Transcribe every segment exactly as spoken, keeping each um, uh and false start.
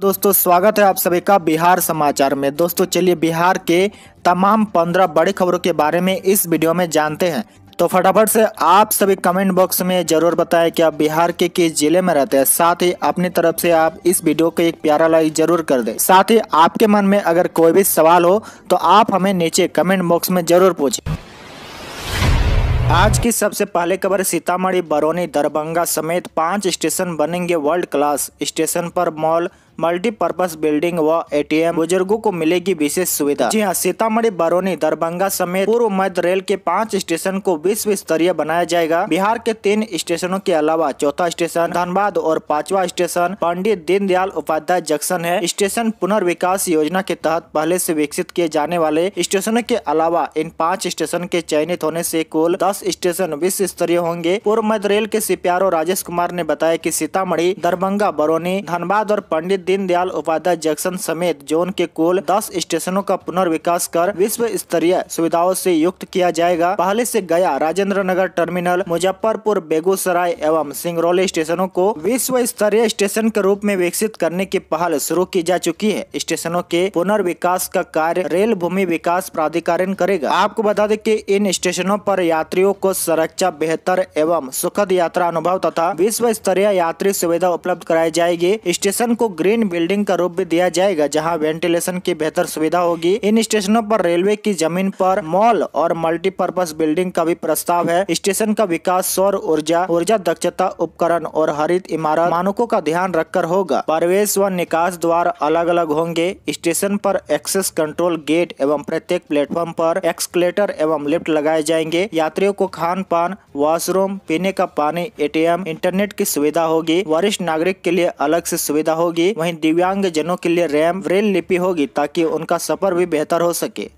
दोस्तों स्वागत है आप सभी का बिहार समाचार में। दोस्तों चलिए बिहार के तमाम पंद्रह बड़ी खबरों के बारे में इस वीडियो में जानते हैं। तो फटाफट से आप सभी कमेंट बॉक्स में जरूर बताएं कि आप बिहार के किस जिले में रहते हैं। साथ ही अपनी तरफ से आप इस वीडियो को एक प्यारा लाइक जरूर कर दें। साथ ही आपके मन में अगर कोई भी सवाल हो तो आप हमें नीचे कमेंट बॉक्स में जरूर पूछें। आज की सबसे पहले खबर सीतामढ़ी, बरौनी, दरभंगा समेत पांच स्टेशन बनेंगे वर्ल्ड क्लास। स्टेशन पर मॉल, मल्टीपर्पज बिल्डिंग व एटीएम, बुजुर्गों को मिलेगी विशेष सुविधा। जी हां, सीतामढ़ी, बरौनी, दरभंगा समेत पूर्व मध्य रेल के पांच स्टेशन को विश्व स्तरीय बनाया जाएगा। बिहार के तीन स्टेशनों के अलावा चौथा स्टेशन धनबाद और पांचवा स्टेशन पंडित दीनदयाल उपाध्याय जंक्शन है। स्टेशन पुनर्विकास योजना के तहत पहले से विकसित किए जाने वाले स्टेशनों के अलावा इन पाँच स्टेशन के चयनित होने से कुल दस स्टेशन विश्व स्तरीय होंगे। पूर्व मध्य रेल के सीपीआरओ राजेश कुमार ने बताया कि सीतामढ़ी, दरभंगा, बरौनी, धनबाद और पंडित दीनदयाल उपाध्याय जंक्शन समेत जोन के कुल दस स्टेशनों का पुनर्विकास कर विश्व स्तरीय सुविधाओं से युक्त किया जाएगा। पहले से गया, राजेंद्र नगर टर्मिनल, मुजफ्फरपुर, बेगूसराय एवं सिंगरौली स्टेशनों को विश्व स्तरीय स्टेशन के रूप में विकसित करने की पहल शुरू की जा चुकी है। स्टेशनों के पुनर्विकास का कार्य रेल भूमि विकास प्राधिकरण करेगा। आपको बता दें कि इन स्टेशनों पर यात्रियों को सुरक्षा, बेहतर एवं सुखद यात्रा अनुभव तथा विश्व स्तरीय यात्री सुविधा उपलब्ध कराई जाएगी। स्टेशन को ग्रीन बिल्डिंग का रूप भी दिया जाएगा, जहां वेंटिलेशन की बेहतर सुविधा होगी। इन स्टेशनों पर रेलवे की जमीन पर मॉल और मल्टीपर्पज बिल्डिंग का भी प्रस्ताव है। स्टेशन का विकास सौर ऊर्जा, ऊर्जा दक्षता उपकरण और हरित इमारत मानकों का ध्यान रखकर होगा। प्रवेश व निकास द्वार अलग अलग होंगे। स्टेशन पर एक्सेस कंट्रोल गेट एवं प्रत्येक प्लेटफॉर्म पर एक्सकेलेटर एवं लिफ्ट लगाए जाएंगे। यात्रियों को खान पान, वॉशरूम, पीने का पानी, एटीएम, इंटरनेट की सुविधा होगी। वरिष्ठ नागरिक के लिए अलग से सुविधा होगी। दिव्यांग जनों के लिए रैम रेल लिपि होगी ताकि उनका सफर भी बेहतर हो सके।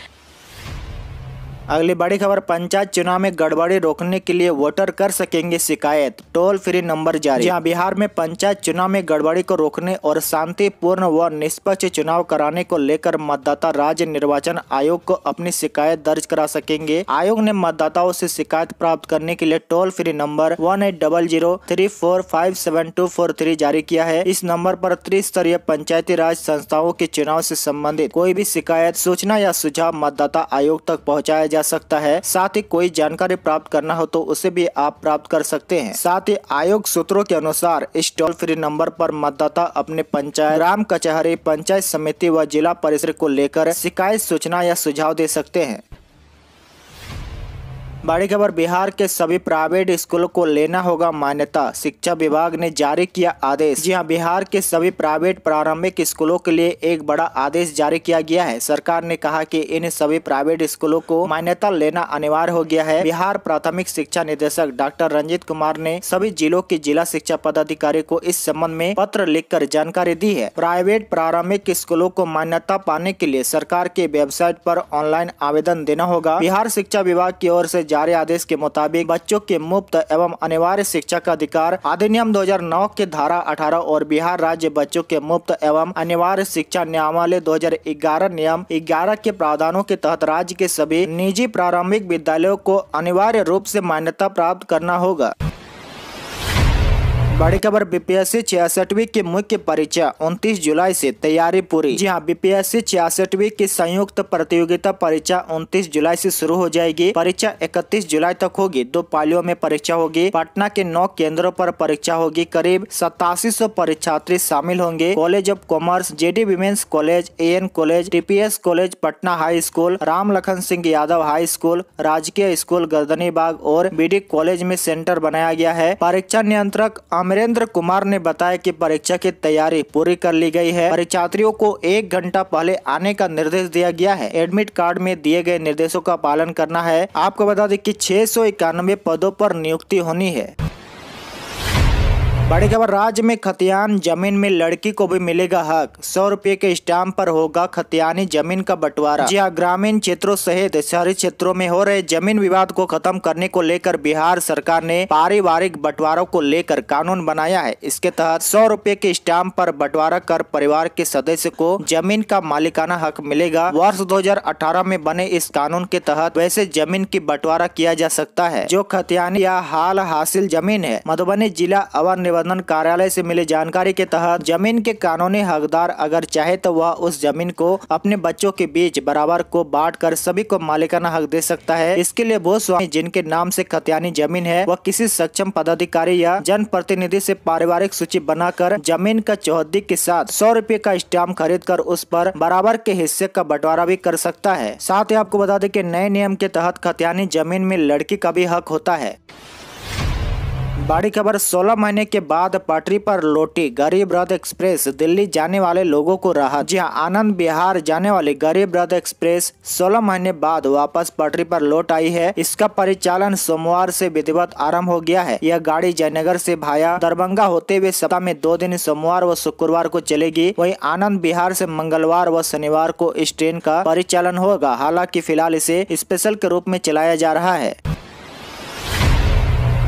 अगली बड़ी खबर, पंचायत चुनाव में गड़बड़ी रोकने के लिए वोटर कर सकेंगे शिकायत, टोल फ्री नंबर जारी। जहां बिहार में पंचायत चुनाव में गड़बड़ी को रोकने और शांतिपूर्ण व निष्पक्ष चुनाव कराने को लेकर मतदाता राज्य निर्वाचन आयोग को अपनी शिकायत दर्ज करा सकेंगे। आयोग ने मतदाताओं से शिकायत प्राप्त करने के लिए toll free number one eight double zero three four five seven two four three जारी किया है। इस नंबर पर त्रिस्तरीय पंचायती राज संस्थाओं के चुनाव से संबंधित कोई भी शिकायत, सूचना या सुझाव मतदाता आयोग तक पहुँचाया जा सकता है। साथ ही कोई जानकारी प्राप्त करना हो तो उसे भी आप प्राप्त कर सकते हैं। साथ ही आयोग सूत्रों के अनुसार इस टोल फ्री नंबर पर मतदाता अपने पंचायत, ग्राम कचहरी, पंचायत समिति व जिला परिषद को लेकर शिकायत, सूचना या सुझाव दे सकते हैं। बड़ी खबर, बिहार के सभी प्राइवेट स्कूलों को लेना होगा मान्यता, शिक्षा विभाग ने जारी किया आदेश। जी हां, बिहार के सभी प्राइवेट प्रारंभिक स्कूलों के लिए एक बड़ा आदेश जारी किया गया है। सरकार ने कहा कि इन सभी प्राइवेट स्कूलों को मान्यता लेना अनिवार्य हो गया है। बिहार प्राथमिक शिक्षा निदेशक डॉक्टर रंजीत कुमार ने सभी जिलों के जिला शिक्षा पदाधिकारी को इस संबंध में पत्र लिखकर जानकारी दी है। प्राइवेट प्रारंभिक स्कूलों को मान्यता पाने के लिए सरकार के वेबसाइट पर ऑनलाइन आवेदन देना होगा। बिहार शिक्षा विभाग की ओर से जारी आदेश के मुताबिक बच्चों के मुफ्त एवं अनिवार्य शिक्षा का अधिकार अधिनियम दो हज़ार नौ के धारा अठारह और बिहार राज्य बच्चों के मुफ्त एवं अनिवार्य शिक्षा न्यायालय दो हज़ार ग्यारह नियम ग्यारह के प्रावधानों के तहत राज्य के सभी निजी प्रारंभिक विद्यालयों को अनिवार्य रूप से मान्यता प्राप्त करना होगा। बड़ी खबर, बीपीएससी छियासठवीं की मुख्य परीक्षा उनतीस जुलाई से तैयारी पूरी। जी हां, बीपीएससी छियासठवीं की संयुक्त प्रतियोगिता परीक्षा उनतीस जुलाई से शुरू हो जाएगी। परीक्षा इकतीस जुलाई तक होगी। दो पालियों में परीक्षा होगी। पटना के नौ केंद्रों पर परीक्षा होगी। करीब सतासी सौ परीक्षार्थी शामिल होंगे। College of commerce, JD women's college, AN college, TPS college, Patna high school, Ram Lakhan Singh Yadav high school, राजकीय स्कूल गर्दनीबाग और बीडी कॉलेज में सेंटर बनाया गया है। परीक्षा नियंत्रक नरेंद्र कुमार ने बताया कि परीक्षा की तैयारी पूरी कर ली गई है। परीक्षार्थियों को एक घंटा पहले आने का निर्देश दिया गया है। एडमिट कार्ड में दिए गए निर्देशों का पालन करना है। आपको बता दें कि छह सौ इक्यानवे पदों पर नियुक्ति होनी है। बड़ी खबर, राज्य में खतियान जमीन में लड़की को भी मिलेगा हक, सौ रुपए के स्टाम्प पर होगा खतियानी जमीन का बंटवारा। जी हां, ग्रामीण क्षेत्रों सहित शहरी क्षेत्रों में हो रहे जमीन विवाद को खत्म करने को लेकर बिहार सरकार ने पारिवारिक बंटवारों को लेकर कानून बनाया है। इसके तहत सौ रुपए के स्टाम्प पर बंटवारा कर परिवार के सदस्य को जमीन का मालिकाना हक मिलेगा। वर्ष दो हजार अठारह में बने इस कानून के तहत वैसे जमीन की बंटवारा किया जा सकता है जो खतियानी या हाल हासिल जमीन है। मधुबनी जिला अवर प्रबंधन कार्यालय से मिली जानकारी के तहत जमीन के कानूनी हकदार अगर चाहे तो वह उस जमीन को अपने बच्चों के बीच बराबर को बांट कर सभी को मालिकाना हक दे सकता है। इसके लिए वो स्वामी जिनके नाम से खतियानी जमीन है वह किसी सक्षम पदाधिकारी या जन प्रतिनिधि से पारिवारिक सूची बनाकर जमीन का चौहदी के साथ सौ रूपये का स्टाम्प खरीद कर उस पर बराबर के हिस्से का बंटवारा भी कर सकता है। साथ ही आपको बता दें कि नए नियम के तहत खतियानी जमीन में लड़की का भी हक होता है। बड़ी खबर, सोलह महीने के बाद पटरी पर लौटी गरीब रथ एक्सप्रेस, दिल्ली जाने वाले लोगों को राहत। जी हां, आनंद बिहार जाने वाली गरीब रथ एक्सप्रेस सोलह महीने बाद वापस पटरी पर लौट आई है। इसका परिचालन सोमवार से विधिवत आरंभ हो गया है। यह गाड़ी जयनगर से भाया दरभंगा होते हुए सप्ताह में दो दिन सोमवार व शुक्रवार को चलेगी। वहीं आनंद बिहार से मंगलवार व शनिवार को इस ट्रेन का परिचालन होगा। हालांकि फिलहाल इसे स्पेशल के रूप में चलाया जा रहा है।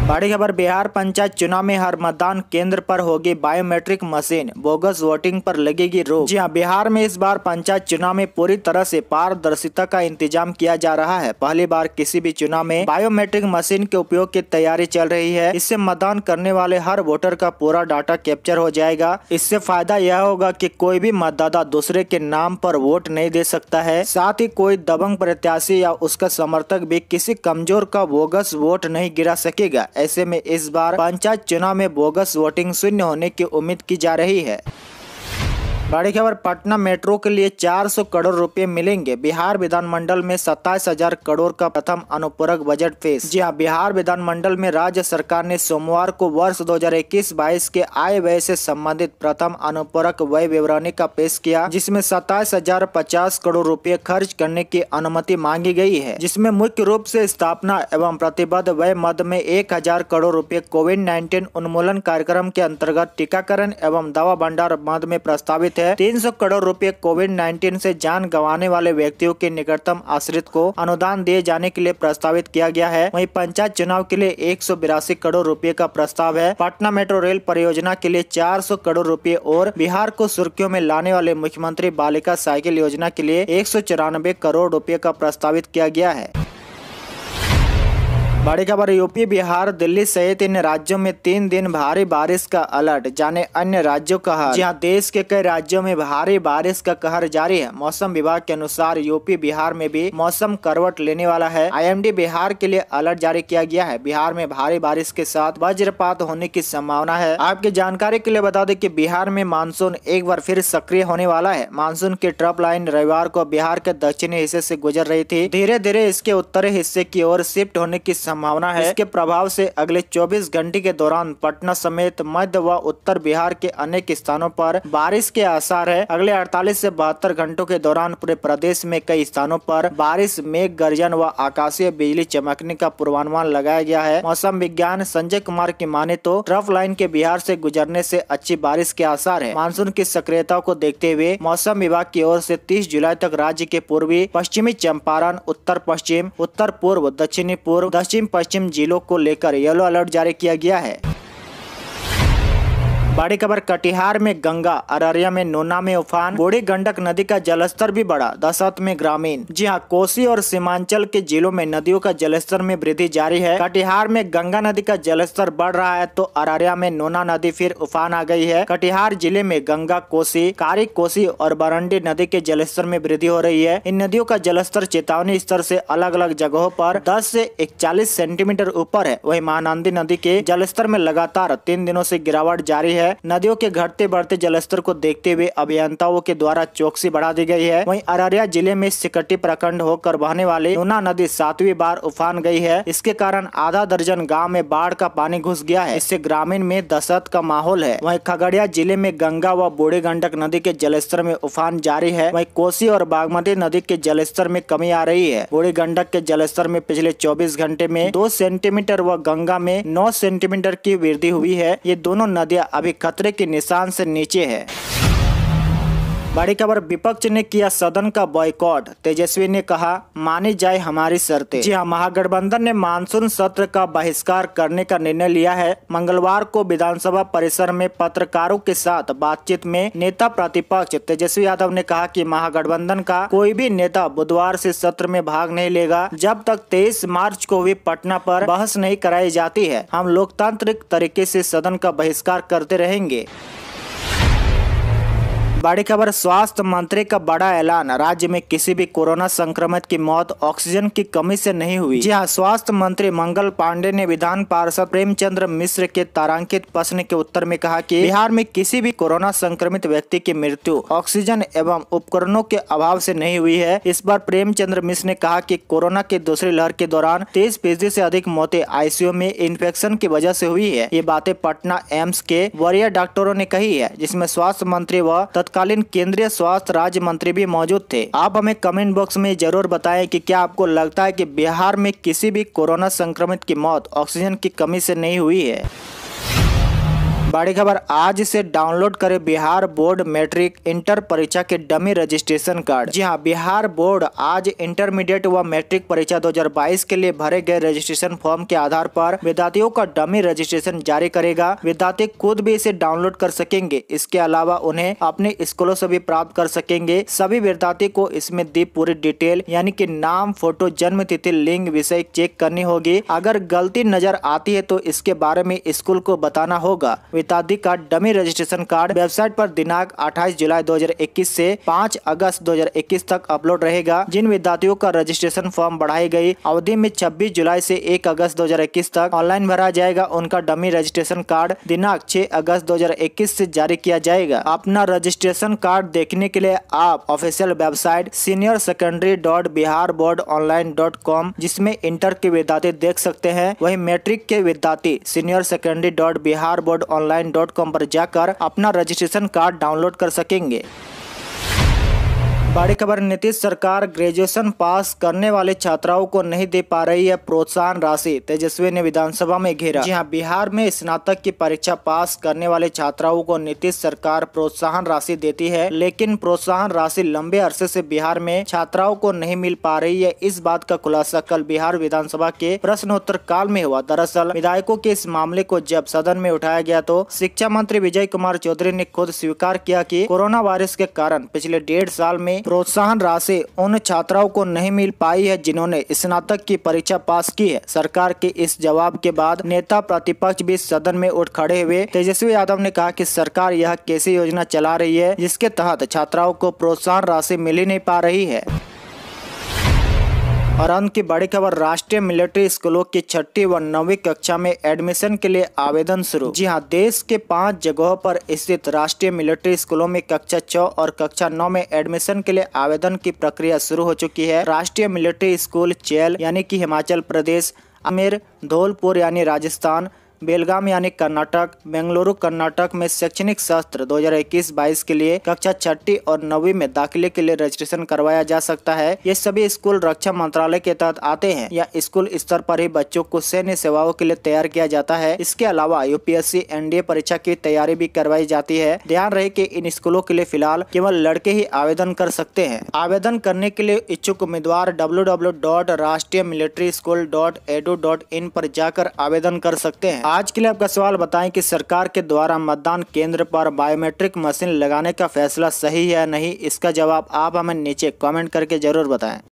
बड़ी खबर, बिहार पंचायत चुनाव में हर मतदान केंद्र पर होगी बायोमेट्रिक मशीन, बोगस वोटिंग पर लगेगी रोक। जी हां, बिहार में इस बार पंचायत चुनाव में पूरी तरह से पारदर्शिता का इंतजाम किया जा रहा है। पहली बार किसी भी चुनाव में बायोमेट्रिक मशीन के उपयोग की तैयारी चल रही है। इससे मतदान करने वाले हर वोटर का पूरा डाटा कैप्चर हो जाएगा। इससे फायदा यह होगा कि कोई भी मतदाता दूसरे के नाम पर वोट नहीं दे सकता है। साथ ही कोई दबंग प्रत्याशी या उसका समर्थक भी किसी कमजोर का बोगस वोट नहीं गिरा सकेगा। ऐसे में इस बार पंचायत चुनाव में बोगस वोटिंग शून्य होने की उम्मीद की जा रही है। बड़ी खबर, पटना मेट्रो के लिए चार सौ करोड़ रुपए मिलेंगे। बिहार विधानमंडल में सत्ताईस हजार करोड़ का प्रथम अनुपूरक बजट पेश। जी हां, बिहार विधानमंडल में राज्य सरकार ने सोमवार को वर्ष दो हजार इक्कीस बाईस के आय व्यय से संबंधित प्रथम अनुपूरक व्यय विवरणी का पेश किया, जिसमें सत्ताईस हजार पचास करोड़ रुपए खर्च करने की अनुमति मांगी गई है, जिसमें मुख्य रूप से स्थापना एवं प्रतिबद्ध व्यय मद में एक हजार करोड़ रुपए कोविड नाइन्टीन उन्मूलन कार्यक्रम के अंतर्गत टीकाकरण एवं दवा भंडार मद में प्रस्तावित तीन सौ करोड़ रुपए कोविड नाइन्टीन से जान गंवाने वाले व्यक्तियों के निकटतम आश्रित को अनुदान दिए जाने के लिए प्रस्तावित किया गया है। वहीं पंचायत चुनाव के लिए एक सौ बिरासी करोड़ रुपए का प्रस्ताव है। पटना मेट्रो रेल परियोजना के लिए चार सौ करोड़ रुपए और बिहार को सुर्खियों में लाने वाले मुख्यमंत्री बालिका साइकिल योजना के लिए एक सौ चौरानबे करोड़ रुपए का प्रस्तावित किया गया है। बड़ी खबर, यूपी बिहार दिल्ली सहित इन राज्यों में तीन दिन भारी बारिश का अलर्ट, जाने अन्य राज्यों का हाल। जहां देश के कई राज्यों में भारी बारिश का कहर जारी है। मौसम विभाग के अनुसार यूपी बिहार में भी मौसम करवट लेने वाला है। आईएमडी बिहार के लिए अलर्ट जारी किया गया है। बिहार में भारी बारिश के साथ वज्रपात होने की संभावना है। आपकी जानकारी के लिए बता दें कि बिहार में मानसून एक बार फिर सक्रिय होने वाला है। मानसून की ट्रफ लाइन रविवार को बिहार के दक्षिणी हिस्से से गुजर रही थी, धीरे धीरे इसके उत्तरी हिस्से की ओर शिफ्ट होने की संभावना है। इसके प्रभाव से अगले चौबीस घंटे के दौरान पटना समेत मध्य व उत्तर बिहार के अनेक स्थानों पर बारिश के आसार है। अगले अड़तालीस से बहत्तर घंटों के दौरान पूरे प्रदेश में कई स्थानों पर बारिश, मेघ गर्जन व आकाशीय बिजली चमकने का पूर्वानुमान लगाया गया है। मौसम विज्ञान संजय कुमार की माने तो ट्रफ लाइन के बिहार से गुजरने से अच्छी बारिश के आसार है। मानसून की सक्रियता को देखते हुए मौसम विभाग की ओर से तीस जुलाई तक राज्य के पूर्वी, पश्चिमी चंपारण, उत्तर पश्चिम, उत्तर पूर्व, दक्षिणी पूर्व, दक्षिण पश्चिम जिलों को लेकर येलो अलर्ट जारी किया गया है। बड़ी खबर, कटिहार में गंगा, अररिया में नोना में उफान, बूढ़ी गंडक नदी का जलस्तर भी बढ़ा। दशहत में ग्रामीण, जी हां, कोसी और सीमांचल के जिलों में नदियों का जलस्तर में वृद्धि जारी है। कटिहार में गंगा नदी का जलस्तर बढ़ रहा है तो अररिया में नोना नदी फिर उफान आ गई है। कटिहार जिले में गंगा, कोसी, कारी कोसी और बरंडी नदी के जलस्तर में वृद्धि हो रही है। इन नदियों का जलस्तर चेतावनी स्तर से अलग अलग जगहों पर दस से इकतालीस सेंटीमीटर ऊपर है। वही महानंदी नदी के जलस्तर में लगातार तीन दिनों से गिरावट जारी है। नदियों के घटते बढ़ते जलस्तर को देखते हुए अभियंताओं के द्वारा चौकसी बढ़ा दी गई है। वहीं अररिया जिले में सिकटी प्रखंड होकर बहने वाली नोना नदी सातवीं बार उफान गई है। इसके कारण आधा दर्जन गांव में बाढ़ का पानी घुस गया है। इससे ग्रामीण में दहशत का माहौल है। वहीं खगड़िया जिले में गंगा व बूढ़ी गंडक नदी के जलस्तर में उफान जारी है। वहीं कोसी और बागमती नदी के जलस्तर में कमी आ रही है। बूढ़ी गंडक के जलस्तर में पिछले चौबीस घंटे में दो सेंटीमीटर व गंगा में नौ सेंटीमीटर की वृद्धि हुई है। ये दोनों नदियाँ अभी खतरे के निशान से नीचे है। बड़ी खबर, विपक्ष ने किया सदन का बॉयकॉट। तेजस्वी ने कहा मानी जाए हमारी शर्तें। जी हां, महागठबंधन ने मानसून सत्र का बहिष्कार करने का निर्णय लिया है। मंगलवार को विधानसभा परिसर में पत्रकारों के साथ बातचीत में नेता प्रतिपक्ष तेजस्वी यादव ने कहा कि महागठबंधन का कोई भी नेता बुधवार से सत्र में भाग नहीं लेगा जब तक तेईस मार्च को भी पटना पर बहस नहीं कराई जाती है। हम लोकतांत्रिक तरीके से सदन का बहिष्कार करते रहेंगे। बड़ी खबर, स्वास्थ्य मंत्री का बड़ा ऐलान, राज्य में किसी भी कोरोना संक्रमित की मौत ऑक्सीजन की कमी से नहीं हुई। जी हां, स्वास्थ्य मंत्री मंगल पांडे ने विधान पार्षद प्रेमचंद मिश्र के तारांकित प्रश्न के उत्तर में कहा कि बिहार में किसी भी कोरोना संक्रमित व्यक्ति की मृत्यु ऑक्सीजन एवं उपकरणों के अभाव से नहीं हुई है। इस पर प्रेमचंद मिश्र ने कहा कि कोरोना की दूसरी लहर के दौरान तेईस फीसदी से अधिक मौतें आईसीयू में इन्फेक्शन की वजह से हुई है। ये बातें पटना एम्स के वरीय डॉक्टरों ने कही है, जिसमें स्वास्थ्य मंत्री व तत्कालीन केंद्रीय स्वास्थ्य राज्य मंत्री भी मौजूद थे। आप हमें कमेंट बॉक्स में जरूर बताएं कि क्या आपको लगता है कि बिहार में किसी भी कोरोना संक्रमित की मौत ऑक्सीजन की कमी से नहीं हुई है। बड़ी खबर, आज से डाउनलोड करें बिहार बोर्ड मैट्रिक इंटर परीक्षा के डमी रजिस्ट्रेशन कार्ड। जी हां, बिहार बोर्ड आज इंटरमीडिएट व मैट्रिक परीक्षा दो हज़ार बाईस के लिए भरे गए रजिस्ट्रेशन फॉर्म के आधार पर विद्यार्थियों का डमी रजिस्ट्रेशन जारी करेगा। विद्यार्थी खुद भी इसे डाउनलोड कर सकेंगे। इसके अलावा उन्हें अपने स्कूलों से भी प्राप्त कर सकेंगे। सभी विद्यार्थी को इसमें दी पूरी डिटेल यानी की नाम, फोटो, जन्म तिथि, लिंग, विषय चेक करनी होगी। अगर गलती नजर आती है तो इसके बारे में स्कूल को बताना होगा। विद्यार्थी का डमी रजिस्ट्रेशन कार्ड वेबसाइट पर दिनांक अट्ठाईस जुलाई दो हज़ार इक्कीस से पाँच अगस्त दो हज़ार इक्कीस तक अपलोड रहेगा। जिन विद्यार्थियों का रजिस्ट्रेशन फॉर्म बढ़ाई गई अवधि में छब्बीस जुलाई से एक अगस्त दो हज़ार इक्कीस तक ऑनलाइन भरा जाएगा, उनका डमी रजिस्ट्रेशन कार्ड दिनांक छह अगस्त दो हज़ार इक्कीस से जारी किया जाएगा। अपना रजिस्ट्रेशन कार्ड देखने के लिए आप official website senior secondary dot Bihar board online dot com जिसमे इंटर के विद्यार्थी देख सकते हैं, वही मेट्रिक के विद्यार्थी senior secondary dot Bihar board online dot com पर जाकर अपना रजिस्ट्रेशन कार्ड डाउनलोड कर सकेंगे। बड़ी खबर, नीतीश सरकार ग्रेजुएशन पास करने वाले छात्राओं को नहीं दे पा रही है प्रोत्साहन राशि, तेजस्वी ने विधानसभा में घेरा। जी हां, बिहार में स्नातक की परीक्षा पास करने वाले छात्राओं को नीतीश सरकार प्रोत्साहन राशि देती है, लेकिन प्रोत्साहन राशि लंबे अरसे से बिहार में छात्राओं को नहीं मिल पा रही है। इस बात का खुलासा कल बिहार विधानसभा के प्रश्नोत्तर काल में हुआ। दरअसल विधायकों के इस मामले को जब सदन में उठाया गया तो शिक्षा मंत्री विजय कुमार चौधरी ने खुद स्वीकार किया कि कोरोना वायरस के कारण पिछले डेढ़ साल में प्रोत्साहन राशि उन छात्राओं को नहीं मिल पाई है जिन्होंने स्नातक की परीक्षा पास की है। सरकार के इस जवाब के बाद नेता प्रतिपक्ष भी सदन में उठ खड़े हुए। तेजस्वी यादव ने कहा कि सरकार यह कैसी योजना चला रही है जिसके तहत छात्राओं को प्रोत्साहन राशि मिल ही नहीं पा रही है। और अंत की बड़ी खबर, राष्ट्रीय मिलिट्री स्कूलों की छठी व नौवीं कक्षा में एडमिशन के लिए आवेदन शुरू। जी हां, देश के पांच जगहों पर स्थित राष्ट्रीय मिलिट्री स्कूलों में कक्षा छह और कक्षा नौ में एडमिशन के लिए आवेदन की प्रक्रिया शुरू हो चुकी है। राष्ट्रीय मिलिट्री स्कूल चैल यानी कि हिमाचल प्रदेश, आमेर, धौलपुर यानी राजस्थान, बेलगाम यानी कर्नाटक, बेंगलुरु कर्नाटक में शैक्षणिक सत्र दो हज़ार इक्कीस बाईस के लिए कक्षा छठी और नवीं में दाखिले के लिए रजिस्ट्रेशन करवाया जा सकता है। ये सभी स्कूल रक्षा मंत्रालय के तहत आते हैं। यह स्कूल स्तर पर ही बच्चों को सैन्य सेवाओं के लिए तैयार किया जाता है। इसके अलावा यूपीएससी एनडीए परीक्षा की तैयारी भी करवाई जाती है। ध्यान रहे की इन स्कूलों के लिए फिलहाल केवल लड़के ही आवेदन कर सकते हैं। आवेदन करने के लिए इच्छुक उम्मीदवार W W dot Rashtriya military school dot edu dot in पर जाकर आवेदन कर सकते हैं। आज के लिए आपका सवाल बताएं कि सरकार के द्वारा मतदान केंद्र पर बायोमेट्रिक मशीन लगाने का फैसला सही है या नहीं। इसका जवाब आप हमें नीचे कमेंट करके जरूर बताएं।